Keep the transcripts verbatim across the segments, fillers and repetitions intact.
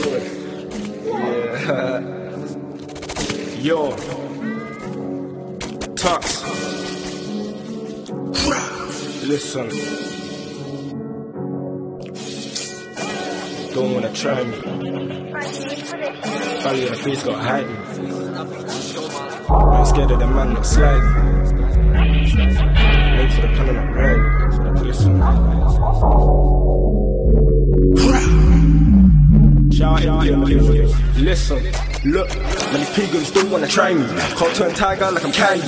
Yeah. Yo, Tuckz. Listen. Don't wanna try me. Value in the face got hide me. I'm scared of the man not sliding. Wait for the panel right. Listen. Shout out to the listen, look, man, these pilgrims don't wanna try me. Can't turn tiger like I'm candy.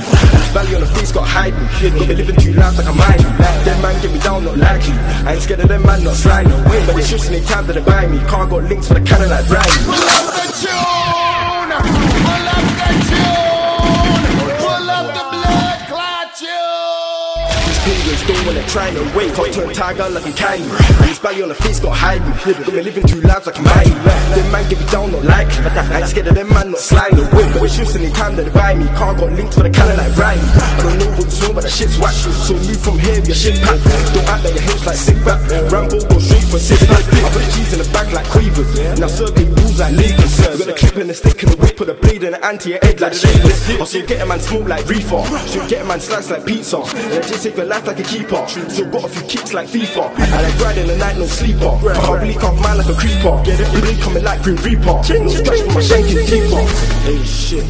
Value on the face got hide me. Got me living two lives like I'm mining. Them man get me down, not likely. I ain't scared of them man, not sliding away. But they shifts in their time that they buy me. Can't got links for the cannon like Ryan. Pull up the tune! Pull up the tune! Pull up the blood clot tune! These pilgrims don't wanna try no way. Can't turn tiger like I'm candy. This value on the face got hide me. Got me living two lives like I'm mining. Them man get me down, not likely. I ain't scared of them man, not sliding away. But it's just in the time that they buy me. Can't got links for the cannon like Ryan. I don't know what's on, but that shit's whack. So move from here, your shit pack. Don't act like your hips like sick back. Rambo, go straight for six pack. I put the cheese in the bag like Quavers. Now circling rules like Lakers. You got a clip and a stick and a whip. Put a blade and an anti your egg like shapeless. I'll still get a man small like reefer. Still get a man slice like pizza. And I just take your life like a keeper. Still got a few kicks like FIFA. And I grind in the night, no sleeper. I can't leak off mine like a creeper. Get it blink coming like Green Reaper. No scratch for my shank is deeper. Hey shit.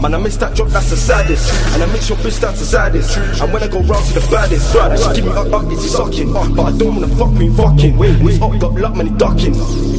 Man, I miss that drop, that's the saddest. And I miss your bitch, that's the saddest. And when I go round to the baddest, brother, she give me up, up, is he sucking? But I don't wanna fuck me, fucking. He's up, got luck, man, he ducking.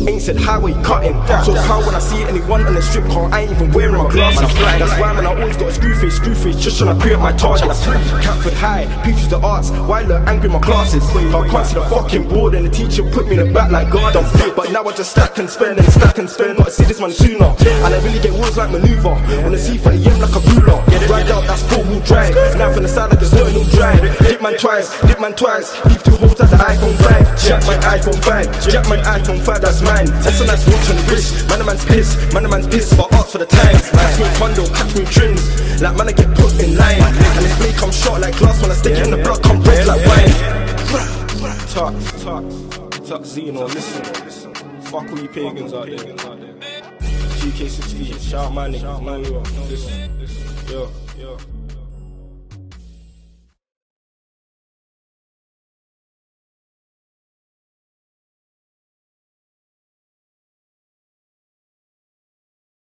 Ain't said highway cutting. So how when I see anyone on the strip car, I ain't even wearing my gloves. That's why, man, I always got a screw face, screw face, just tryna pre up my targets. Catford High, peeps the arts, why look angry in my classes? I can't see the fucking board, and the teacher put me in the back like God, I'm fit. But now I just stack and spend, and stack and spend. Gotta see this man sooner. And I really get wars like maneuver. Wanna see for the yam like a ruler. Ride out, that's four wheel drive. Knife on the side like there's no no drive. Dip man twice, dip man twice. Leave two holes at the iPhone five. Jack my iPhone five. Jack my iPhone five, that's mine. That's a nice watch on the wrist. Man a man's piss, man a man's piss. But art for the time. Catch me condo, catch me trims. Like man I get put in line. And this blade come short like glass. When I stick it in the block, come red like wine. Tuck, tuck, tuck Zeno, listen, listen. Fuck all you pagans out there. G K sixty, shout out my niggas, man, yo, yo.